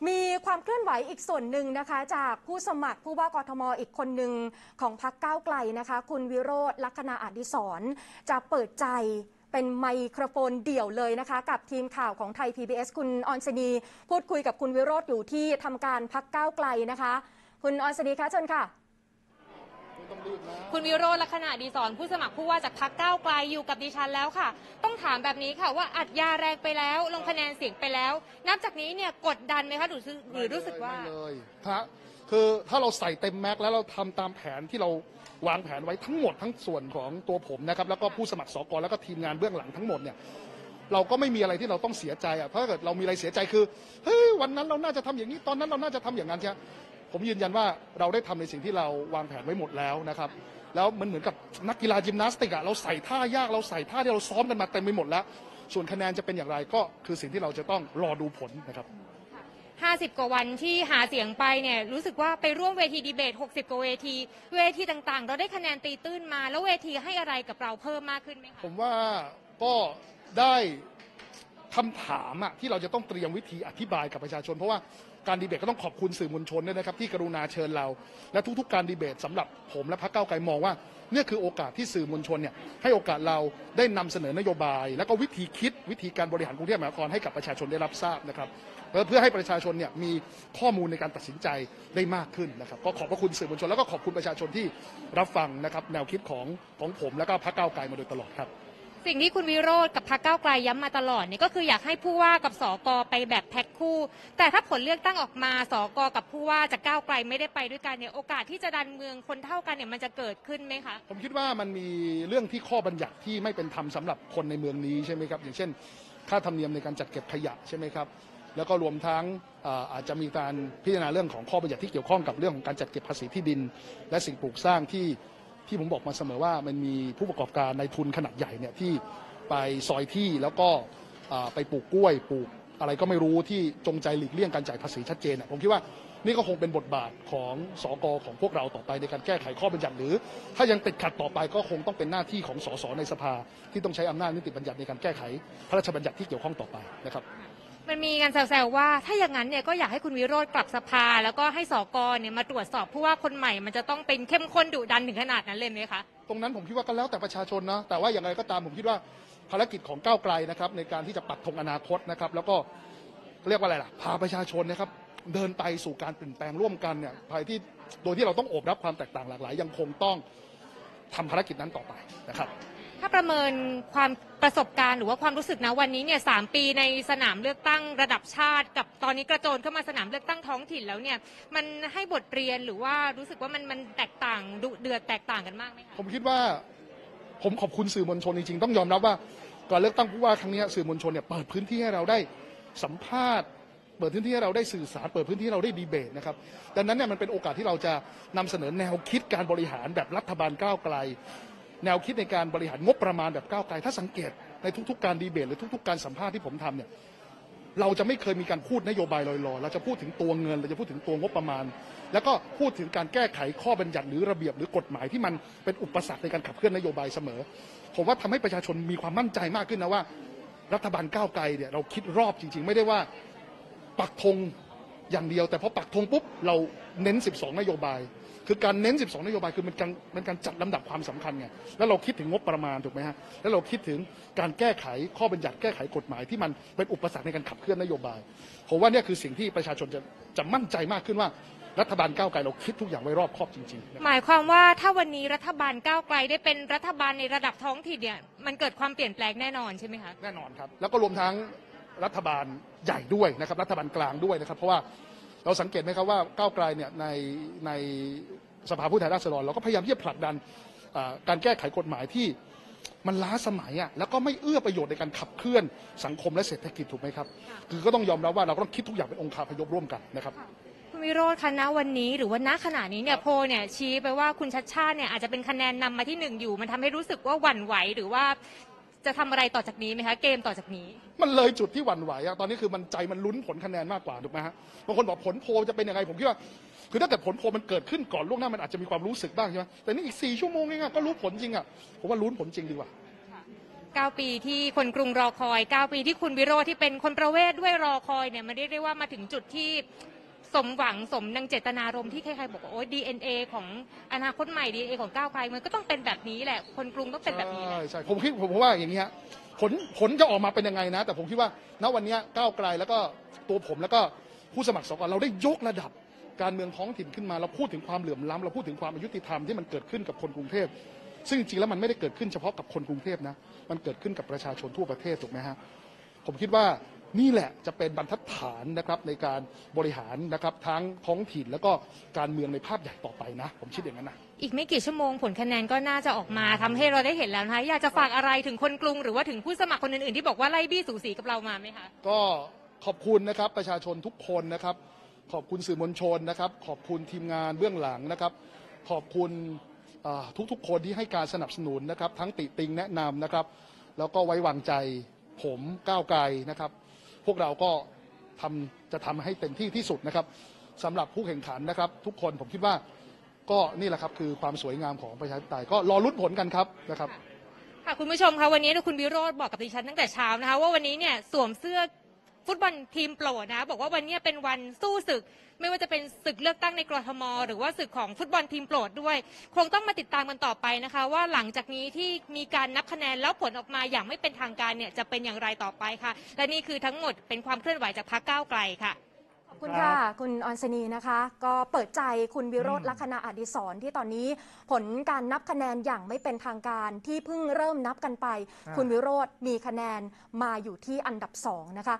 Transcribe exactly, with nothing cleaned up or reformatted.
มีความเคลื่อนไหวอีกส่วนหนึ่งนะคะจากผู้สมัครผู้ว่ากทมอีกคนหนึ่งของพรรคก้าวไกลนะคะคุณวิโรจน์ ลักขณาอดิศรจะเปิดใจเป็นไมโครโฟนเดี่ยวเลยนะคะกับทีมข่าวของไทย พี บี เอส คุณอรศนีพูดคุยกับคุณวิโรจน์อยู่ที่ทำการพรรคก้าวไกลนะคะคุณอรศนีคะเชิญค่ะคุณวิโรจน์ ลักขณาอดิศรผู้สมัครผู้ว่าจากพรรคก้าวไกลอยู่กับดิฉันแล้วค่ะต้องถามแบบนี้ค่ะว่าอัดยาแรงไปแล้วลงคะแนนเสียงไปแล้วนับจากนี้เนี่ยกดดันไหมคะหรือหรือรู้สึกว่าไม่เลยครับคือถ้าเราใส่เต็มแม็กแล้วเราทำตามแผนที่เราวางแผนไว้ทั้งหมดทั้งส่วนของตัวผมนะครับแล้วก็ผู้สมัครสก.แล้วก็ทีมงานเบื้องหลังทั้งหมดเนี่ยเราก็ไม่มีอะไรที่เราต้องเสียใจอ่ะเพราะเกิดเรามีอะไรเสียใจคือเฮ้ยวันนั้นเราน่าจะทำอย่างนี้ตอนนั้นเราน่าจะทำอย่างนั้นใช่ผมยืนยันว่าเราได้ทำในสิ่งที่เราวางแผนไว้หมดแล้วนะครับแล้วมันเหมือนกับนักกีฬายิมนาสติกอะเราใส่ท่ายากเราใส่ท่าที่เราซ้อมกันมาเต็มไปหมดแล้วส่วนคะแนนจะเป็นอย่างไรก็คือสิ่งที่เราจะต้องรอดูผลนะครับห้าสิบกว่าวันที่หาเสียงไปเนี่ยรู้สึกว่าไปร่วมเวทีดีเบตหกสิบกว่าเวทีเวทีต่างๆเราได้คะแนนตีตื้นมาแล้วเวทีให้อะไรกับเราเพิ่มมากขึ้นไหมคะผมว่าก็ได้คำถามอะที่เราจะต้องเตรียมวิธีอธิบายกับประชาชนเพราะว่าการดีเบตก็ต้องขอบคุณสื่อมวลชนด้วยนะครับที่กรุณาเชิญเราและทุกๆการดีเบตสำหรับผมและพรรคก้าวไกลมองว่าเนี่ยคือโอกาสที่สื่อมวลชนเนี่ยให้โอกาสเราได้นำเสนอนโยบายแล้วก็วิธีคิดวิธีการบริหารกรุงเทพมหานครให้กับประชาชนได้รับทราบนะครับเพื่อให้ประชาชนเนี่ยมีข้อมูลในการตัดสินใจได้มากขึ้นนะครับก็ขอบพระคุณสื่อมวลชนแล้วก็ขอบคุณประชาชนที่รับฟังนะครับแนวคิดของของผมและก็พรรคก้าวไกลมาโดยตลอดครับสิ่งที่คุณวิโรจน์กับพรรคก้าวไกลย้ำมาตลอดนี่ก็คืออยากให้ผู้ว่ากับสกไปแบบแพ็คคู่แต่ถ้าผลเลือกตั้งออกมาสกกับผู้ว่าจากก้าวไกลไม่ได้ไปด้วยกันเนี่ยโอกาสที่จะดันเมืองคนเท่ากันเนี่ยมันจะเกิดขึ้นไหมคะผมคิดว่ามันมีเรื่องที่ข้อบัญญัติที่ไม่เป็นธรรมสำหรับคนในเมืองนี้ใช่ไหมครับอย่างเช่นค่าธรรมเนียมในการจัดเก็บขยะใช่ไหมครับแล้วก็รวมทั้งอาจจะมีการพิจารณาเรื่องของข้อบัญญัติที่เกี่ยวข้องกับเรื่องของการจัดเก็บภาษีที่ดินและสิ่งปลูกสร้างที่ที่ผมบอกมาเสมอว่ามันมีผู้ประกอบการในทุนขนาดใหญ่เนี่ยที่ไปซอยที่แล้วก็ไปปลูกกล้วยปลูกอะไรก็ไม่รู้ที่จงใจหลีกเลี่ยงการจ่ายภาษีชัดเจนเนี่ยผมคิดว่านี่ก็คงเป็นบทบาทของสกของพวกเราต่อไปในการแก้ไขข้อบัญญัติหรือถ้ายังติดขัดต่อไปก็คงต้องเป็นหน้าที่ของสสในสภาที่ต้องใช้อำนาจนิติบัญญัติในการแก้ไขพระราชบัญญัติที่เกี่ยวข้องต่อไปนะครับมันมีการแซวๆว่าถ้าอย่างนั้นเนี่ยก็อยากให้คุณวิโรจน์กลับสภาแล้วก็ให้สกเนี่ยมาตรวจสอบผู้ว่าคนใหม่มันจะต้องเป็นเข้มข้นดุดันถึงขนาดนั้นเลยไหมคะตรงนั้นผมคิดว่าก็แล้วแต่ประชาชนนะแต่ว่าอย่างไรก็ตามผมคิดว่าภารกิจของก้าวไกลนะครับในการที่จะปักธงอนาคตนะครับแล้วก็เรียกว่าอะไรล่ะพาประชาชนนะครับเดินไปสู่การเปลี่ยนแปลงร่วมกันเนี่ยภายที่โดยที่เราต้องโอบรับความแตกต่างหลากหลายยังคงต้องทำภารกิจนั้นต่อไปนะครับถ้าประเมินความประสบการณ์หรือว่าความรู้สึกนะวันนี้เนี่ยสามปีในสนามเลือกตั้งระดับชาติกับตอนนี้กระโจนเข้ามาสนามเลือกตั้งท้องถิ่นแล้วเนี่ยมันให้บทเรียนหรือว่ารู้สึกว่ามันมันแตกต่างดุเดือดแตกต่างกันมากไหมคะผมคิดว่าผมขอบคุณสื่อมวลชนจริงๆต้องยอมรับว่าก่อนเลือกตั้งผู้ว่าครั้งนี้สื่อมวลชนเนี่ยเปิดพื้นที่ให้เราได้สัมภาษณ์เปิดพื้นที่ให้เราได้สื่อสารเปิดพื้นที่เราได้ดีเบตนะครับดังนั้นเนี่ยมันเป็นโอกาสที่เราจะนำเสนอแนวคิดการบริหารแบบรัฐบาลก้าวไกลแนวคิดในการบริหารงบประมาณแบบก้าวไกลถ้าสังเกตในทุกๆการดีเบตหรือทุกๆการสัมภาษณ์ที่ผมทำเนี่ยเราจะไม่เคยมีการพูดนโยบายลอยๆเราจะพูดถึงตัวเงินเราจะพูดถึงตัวงบประมาณแล้วก็พูดถึงการแก้ไขข้อบัญญัติหรือระเบียบหรือกฎหมายที่มันเป็นอุปสรรคในการขับเคลื่อนนโยบายเสมอผมว่าทำให้ประชาชนมีความมั่นใจมากขึ้นนะว่ารัฐบาลก้าวไกลเนี่ยเราคิดรอบจริงๆไม่ได้ว่าปักธงอย่างเดียวแต่พอปักธงปุ๊บเราเน้นสิบสองนโยบายคือการเน้นสิบสองนโยบายคือมันการมันการจัดลำดับความสำคัญไงแล้วเราคิดถึงงบประมาณถูกไหมฮะแล้วเราคิดถึงการแก้ไขข้อบัญญัติแก้ไขกฎหมายที่มันเป็นอุปสรรคในการขับเคลื่อนนโยบายผมว่าเนี่ยคือสิ่งที่ประชาชนจะจะมั่นใจมากขึ้นว่ารัฐบาลก้าวไกลเราคิดทุกอย่างไว้รอบครอบจริงๆหมายความว่าถ้าวันนี้รัฐบาลก้าวไกลได้เป็นรัฐบาลในระดับท้องถิ่นเนี่ยมันเกิดความเปลี่ยนแปลงแน่นอนใช่ไหมคะแน่นอนครับแล้วก็รวมทั้งรัฐบาลใหญ่ด้วยนะครับรัฐบาลกลางด้วยนะครับเพราะว่าเราสังเกตไหมครับว่าก้าวไกลเนี่ยในในสภาผู้แทนราษฎรเราก็พยายามที่จะผลักดันการแก้ไขกฎหมายที่มันล้าสมัยอ่ะแล้วก็ไม่เอื้อประโยชน์ในการขับเคลื่อนสังคมและเศรษฐกิจถูกไหมครับคือก็ต้องยอมรับว่าเราต้องคิดทุกอย่างเป็นองค์คาพยพร่วมกันนะครับคุณวิโรจน์คะณวันนี้หรือว่าณขณะนี้เนี่ยโพเนี่ยชี้ไปว่าคุณชัชชาติเนี่ยอาจจะเป็นคะแนนนำมาที่หนึ่งอยู่มันทำให้รู้สึกว่าหวั่นไหวหรือว่าจะทำอะไรต่อจากนี้ไหมคะเกมต่อจากนี้มันเลยจุดที่หวั่นไหวอะตอนนี้คือมันใจมันลุ้นผลคะแนนมากกว่าถูกไหมฮะบางคนบอกผลโพจะเป็นยังไงผมคิดว่าคือถ้าเกิดผลโพมันเกิดขึ้นก่อนล่วงหน้ามันอาจจะมีความรู้สึกบ้างใช่ไหมแต่นี่อีกสี่ชั่วโมงเองก็รู้ผลจริงอะผมว่าลุ้นผลจริงดีกว่า เก้าปีที่คนกรุงรอคอยเก้าปีที่คุณวิโรจน์ที่เป็นคนประเวศด้วยรอคอยเนี่ยมันเรียกได้ว่ามาถึงจุดที่สมหวังสมดังเจตนารมณ์ที่ใครๆบอกว่าโอ๊ย ดี เอ็น เอ ของอนาคตใหม่ ดี เอ็น เอ ของก้าวไกลมันก็ต้องเป็นแบบนี้แหละคนกรุงต้องเป็นแบบนี้แหละใช่ผมคิดผมว่าอย่างนี้ฮะผลผลจะออกมาเป็นยังไงนะแต่ผมคิดว่าณวันนี้ก้าวไกลแล้วก็ตัวผมแล้วก็ผู้สมัครสกเราได้ยกระดับการเมืองท้องถิ่นขึ้นมาเราพูดถึงความเหลื่อมล้ำเราพูดถึงความอยุติธรรมที่มันเกิดขึ้นกับคนกรุงเทพซึ่งจริงๆแล้วมันไม่ได้เกิดขึ้นเฉพาะกับคนกรุงเทพนะมันเกิดขึ้นกับประชาชนทั่วประเทศถูกไหมฮะผมคิดว่านี่แหละจะเป็นบรรทัดฐานนะครับในการบริหารนะครับทั้งท้องถิ่นแล้วก็การเมืองในภาพใหญ่ต่อไปนะผมคิดอย่างนั้นนะอีกไม่กี่ชั่วโมงผลคะแนนก็น่าจะออกมาทำให้เราได้เห็นแล้วนะคะอยากจะฝากอะไรถึงคนกรุงหรือว่าถึงผู้สมัครคนอื่นๆที่บอกว่าไล่บี้สูสีกับเรามาไหมคะก็ขอบคุณนะครับประชาชนทุกคนนะครับขอบคุณสื่อมวลชนนะครับขอบคุณทีมงานเบื้องหลังนะครับขอบคุณทุกๆคนที่ให้การสนับสนุนนะครับทั้งติติงแนะนำนะครับแล้วก็ไว้วางใจผมก้าวไกลนะครับพวกเราก็ทำจะทำให้เต็มที่ที่สุดนะครับสำหรับผู้แข่งขันนะครับทุกคนผมคิดว่าก็นี่แหละครับคือความสวยงามของประชาธิปไตยก็รอลุ้นผลกันครับนะครับค่ะคุณผู้ชมคะวันนี้คุณวิโรจน์บอกกับดิฉันตั้งแต่เช้านะคะว่าวันนี้เนี่ยสวมเสื้อฟุตบอลทีมโปรนะบอกว่าวันนี้เป็นวันสู้ศึกไม่ว่าจะเป็นศึกเลือกตั้งในกทม.หรือว่าศึกของฟุตบอลทีมโปรดด้วยคงต้องมาติดตามกันต่อไปนะคะว่าหลังจากนี้ที่มีการนับคะแนนแล้วผลออกมาอย่างไม่เป็นทางการเนี่ยจะเป็นอย่างไรต่อไปค่ะและนี่คือทั้งหมดเป็นความเคลื่อนไหวจากพรรคก้าวไกลค่ะขอบคุณค่ะคุณออนศนีนะคะก็เปิดใจคุณวิโรจน์ลักษณะอดิศรที่ตอนนี้ผลการนับคะแนนอย่างไม่เป็นทางการที่เพิ่งเริ่มนับกันไปคุณวิโรจน์มีคะแนนมาอยู่ที่อันดับสองนะคะ